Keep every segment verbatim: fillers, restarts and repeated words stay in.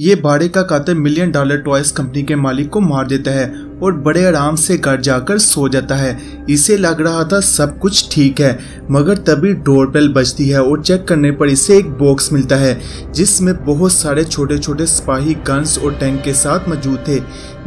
ये भाड़े का कातिल मिलियन डॉलर टॉयज कंपनी के मालिक को मार देता है और बड़े आराम से घर जाकर सो जाता है। इसे लग रहा था सब कुछ ठीक है, मगर तभी डोरबेल बजती है और चेक करने पर इसे एक बॉक्स मिलता है जिसमें बहुत सारे छोटे छोटे स्पाही गन्स और टैंक के साथ मौजूद थे,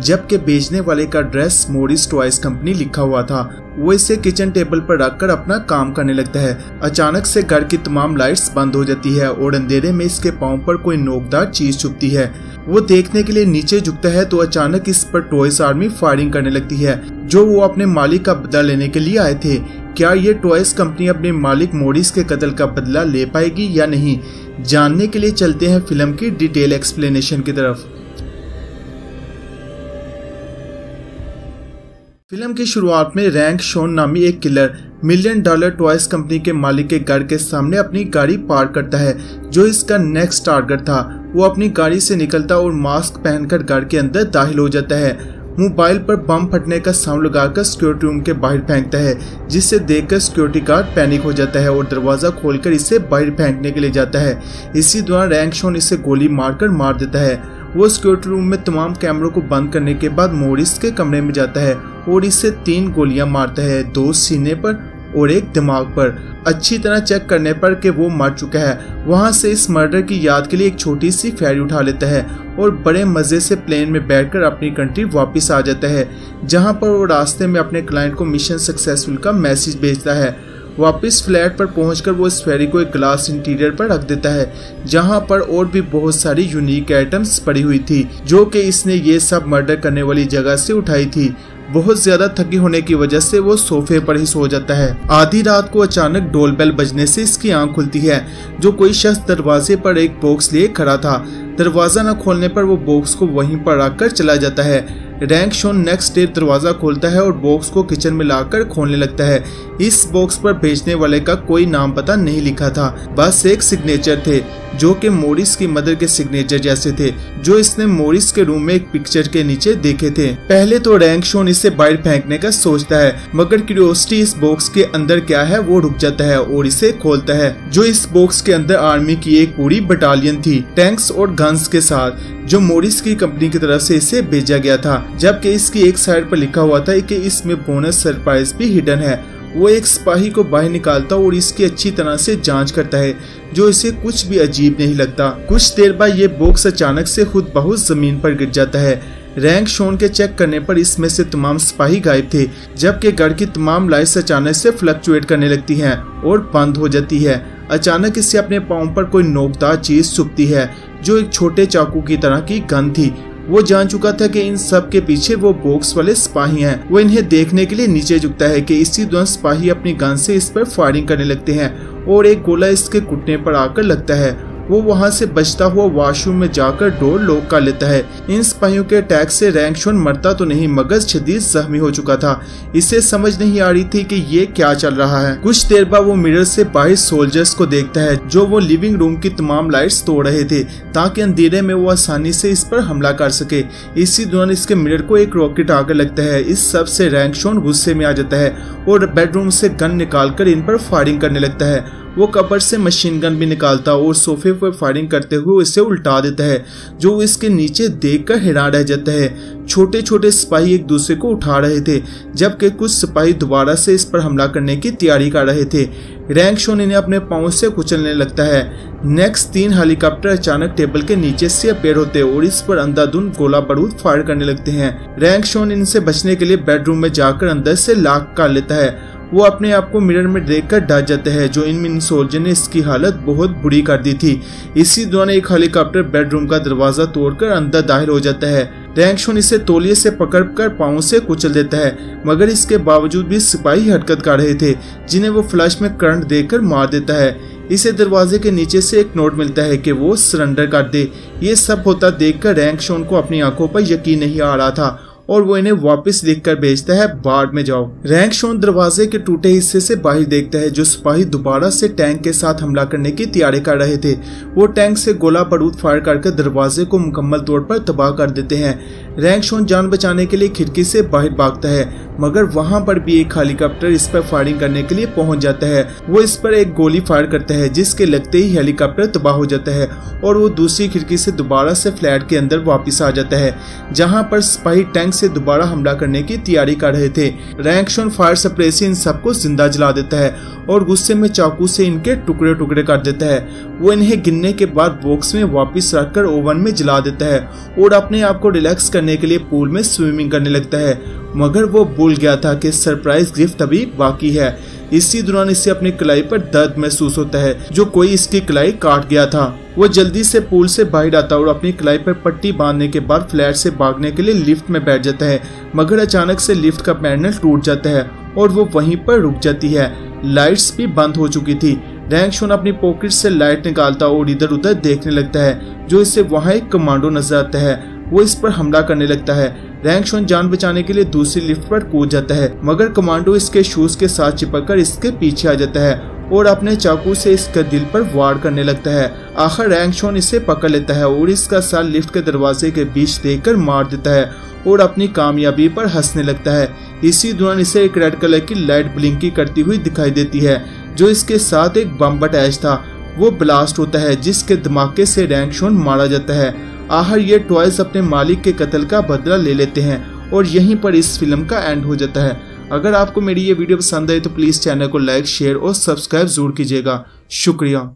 जबकि बेचने वाले का ड्रेस मोरिस टॉयज कंपनी लिखा हुआ था। वो इसे किचन टेबल पर रखकर अपना काम करने लगता है। अचानक से घर की तमाम लाइट्स बंद हो जाती है और अंधेरे में इसके पाँव पर कोई नोकदार चीज छुपती है। वो देखने के लिए नीचे झुकता है तो अचानक इस पर टॉयज आर्मी फायरिंग करने लगती है, जो वो अपने मालिक का बदला लेने के लिए आए थे। क्या ये टॉयज कंपनी अपने मालिक मोरिस के कत्ल का बदला ले पाएगी या नहीं, जानने के लिए चलते हैं फिल्म की डिटेल एक्सप्लेनेशन की तरफ। फिल्म की शुरुआत में रैंक शॉन नामी एक killer million dollar toys company के मालिक के घर के सामने अपनी गाड़ी पार्क करता है, जो इसका नेक्स्ट टारगेट था। वो अपनी गाड़ी से निकलता और मास्क पहनकर घर के अंदर दाखिल हो जाता है। मोबाइल पर बम फटने का साउंड लगाकर सिक्योरिटी रूम के बाहर फेंकता है, जिसे देखकर सिक्योरिटी गार्ड पैनिक हो जाता है और दरवाज़ा खोलकर इसे बाहर फेंकने के लिए जाता है। इसी दौरान रैंक शॉन इसे गोली मारकर मार देता है। वो सिक्योरिटी रूम में तमाम कैमरों को बंद करने के बाद मोरिस के कमरे में जाता है और इसे तीन गोलियां मारता है, दो सीने पर और एक दिमाग पर, अच्छी तरह चेक करने पर कि वो मर चुका है। वहां से इस मर्डर की याद के लिए एक छोटी सी फेरी उठा लेता है और बड़े मज़े से प्लेन में बैठकर अपनी कंट्री वापस आ जाता है, जहां पर वो रास्ते में अपने क्लाइंट को मिशन सक्सेसफुल का मैसेज भेजता है। वापस फ्लैट पर पहुंचकर वो इस फेरी को एक ग्लास इंटीरियर पर रख देता है, जहां पर और भी बहुत सारी यूनिक आइटम्स पड़ी हुई थी, जो कि इसने ये सब मर्डर करने वाली जगह से उठाई थी। बहुत ज्यादा थकी होने की वजह से वो सोफे पर ही सो जाता है। आधी रात को अचानक डोरबेल बजने से इसकी आंख खुलती है, जो कोई शख्स दरवाजे पर एक बॉक्स लिए खड़ा था। दरवाजा न खोलने पर वो बॉक्स को वहीं पर रखकर चला जाता है। रैंक शॉन नेक्स्ट डे दरवाजा खोलता है और बॉक्स को किचन में लाकर खोलने लगता है। इस बॉक्स पर बेचने वाले का कोई नाम पता नहीं लिखा था, बस एक सिग्नेचर थे, जो कि मोरिस की मदर के सिग्नेचर जैसे थे, जो इसने मोरिस के रूम में एक पिक्चर के नीचे देखे थे। पहले तो रैंक शॉन इसे बाहर फेंकने का सोचता है, मगर क्यूरियोसिटी इस बॉक्स के अंदर क्या है वो रुक जाता है और इसे खोलता है, जो इस बॉक्स के अंदर आर्मी की एक पूरी बटालियन थी, टैंक्स और गन्स के साथ, जो मोरिस की कंपनी की तरफ से इसे भेजा गया था, जबकि इसकी एक साइड पर लिखा हुआ था कि इसमें बोनस सरप्राइज भी हिडन है। वो एक सिपाही को बाहर निकालता और इसकी अच्छी तरह से जांच करता है, जो इसे कुछ भी अजीब नहीं लगता। कुछ देर बाद ये बॉक्स अचानक से खुद बहुत जमीन पर गिर जाता है। रैंक शॉन के चेक करने पर इसमें से तमाम सिपाही गायब थे, जबकि घर की तमाम लाइट्स अचानक से फ्लक्चुएट करने लगती हैं और बंद हो जाती है। अचानक इससे अपने पाँव पर कोई नोकदार चीज छुपती है, जो एक छोटे चाकू की तरह की गन थी। वो जान चुका था कि इन सब के पीछे वो बॉक्स वाले सिपाही हैं। वो इन्हें देखने के लिए नीचे झुकता है कि इसी दौरान सिपाही अपनी गन से इस पर फायरिंग करने लगते हैं और एक गोला इसके घुटने पर आकर लगता है। वो वहां से बचता हुआ वॉशरूम में जाकर डोर लॉक कर लेता है। इन सिपाहियों के अटैक से रैंक शॉन मरता तो नहीं मगर शदीद जख्मी हो चुका था। इसे समझ नहीं आ रही थी कि ये क्या चल रहा है। कुछ देर बाद वो मिरर से बाहर सोल्जर्स को देखता है, जो वो लिविंग रूम की तमाम लाइट्स तोड़ रहे थे ताकि अंधेरे में वो आसानी से इस पर हमला कर सके। इसी दौरान इसके मिरर को एक रॉकेट आकर लगता है। इस सब से रैंक शॉन गुस्से में आ जाता है और बेडरूम से गन निकाल कर इन पर फायरिंग करने लगता है। वो कपड़ से मशीन गन भी निकालता और सोफे पर फायरिंग करते हुए इसे उल्टा देता है, जो इसके नीचे देखकर हैरान रह जाता है। छोटे छोटे सिपाही एक दूसरे को उठा रहे थे, जबकि कुछ सिपाही दोबारा से इस पर हमला करने की तैयारी कर रहे थे। रैंक शॉन इन्हें अपने पाँव से कुचलने लगता है। नेक्स्ट तीन हेलीकॉप्टर अचानक टेबल के नीचे से अपीयर होते हैं और इस पर अंधाधुंध गोला बारूद फायर करने लगते हैं। रैंक शॉन इनसे बचने के लिए बेडरूम में जाकर अंदर से लॉक कर लेता है। वो अपने आप को मिरर में देखकर डर जाते हैं, जो इन सोल्जर ने इसकी हालत बहुत बुरी कर दी थी। इसी दौरान एक हेलीकॉप्टर बेडरूम का दरवाजा तोड़कर अंदर दाखिल हो जाता है। रैंक शॉन इसे तौलिए से पकड़कर पाँव से कुचल देता है, मगर इसके बावजूद भी सिपाही हरकत कर रहे थे, जिन्हें वो फ्लैश में करंट देकर मार देता है। इसे दरवाजे के नीचे से एक नोट मिलता है कि वो सरेंडर कर दे। ये सब होता देखकर रैंक शॉन को अपनी आंखों पर यकीन नहीं आ रहा था और वो इन्हें वापस लिखकर भेजता है बाढ़ में जाओ। रैंक शॉन दरवाजे के टूटे हिस्से से बाहर देखता है जो सिपाही दोबारा से टैंक के साथ हमला करने की तैयारी कर रहे थे। वो टैंक से गोला बारूद फायर करके दरवाजे को मुकम्मल तौर पर तबाह कर देते हैं। रैंक शॉन जान बचाने के लिए खिड़की से बाहर भागता है मगर वहां पर भी एक हेलीकॉप्टर इस पर फायरिंग करने के लिए पहुंच जाता है। वो इस पर एक गोली फायर करता है जिसके लगते ही हेलीकॉप्टर तबाह हो जाता है और वो दूसरी खिड़की से दोबारा से फ्लैट के अंदर वापस आ जाता है जहां पर स्पाई टैंक से दोबारा हमला करने की तैयारी कर रहे थे। रैंक शॉन फायर सप्रेसर इन सबको जिंदा जला देता है और गुस्से में चाकू से इनके टुकड़े टुकड़े कर देता है। वो इन्हें गिनने के बाद बॉक्स में वापस रखकर ओवन में जला देता है और अपने आप को रिलैक्स करने के लिए पूल में स्विमिंग करने लगता है मगर वो भूल गया था कि सरप्राइज गिफ्ट अभी बाकी है। इसी दौरान इसे अपनी कलाई पर दर्द महसूस होता है जो कोई इसकी कलाई काट गया था। वो जल्दी से पूल से बाहर आता है और अपनी कलाई पर पट्टी बांधने के बाद फ्लैट से भागने के लिए लिफ्ट में बैठ जाता है मगर अचानक से लिफ्ट का पैनल टूट जाता है और वो वहीं पर रुक जाती है। लाइट्स भी बंद हो चुकी थी। रैंक शॉन अपनी पॉकेट से लाइट निकालता और इधर उधर देखने लगता है जो इससे वहाँ एक कमांडो नजर आता है। वो इस पर हमला करने लगता है। रैंक शॉन जान बचाने के लिए दूसरी लिफ्ट पर कूद जाता है मगर कमांडो इसके शूज के साथ चिपककर इसके पीछे आ जाता है और अपने चाकू से इसके दिल पर वार करने लगता है। आखिर रैंक शॉन इसे पकड़ लेता है और इसका सर लिफ्ट के दरवाजे के बीच देखकर मार देता है और अपनी कामयाबी पर हंसने लगता है। इसी दौरान इसे एक रेड कलर की लाइट ब्लिंकी करती हुई दिखाई देती है जो इसके साथ एक बम अटैच था। वो ब्लास्ट होता है जिसके धमाके से रैंक शॉन मारा जाता है। आखिर ये टॉयज अपने मालिक के कत्ल का बदला ले लेते हैं और यहीं पर इस फिल्म का एंड हो जाता है। अगर आपको मेरी ये वीडियो पसंद आए तो प्लीज़ चैनल को लाइक शेयर और सब्सक्राइब जरूर कीजिएगा। शुक्रिया।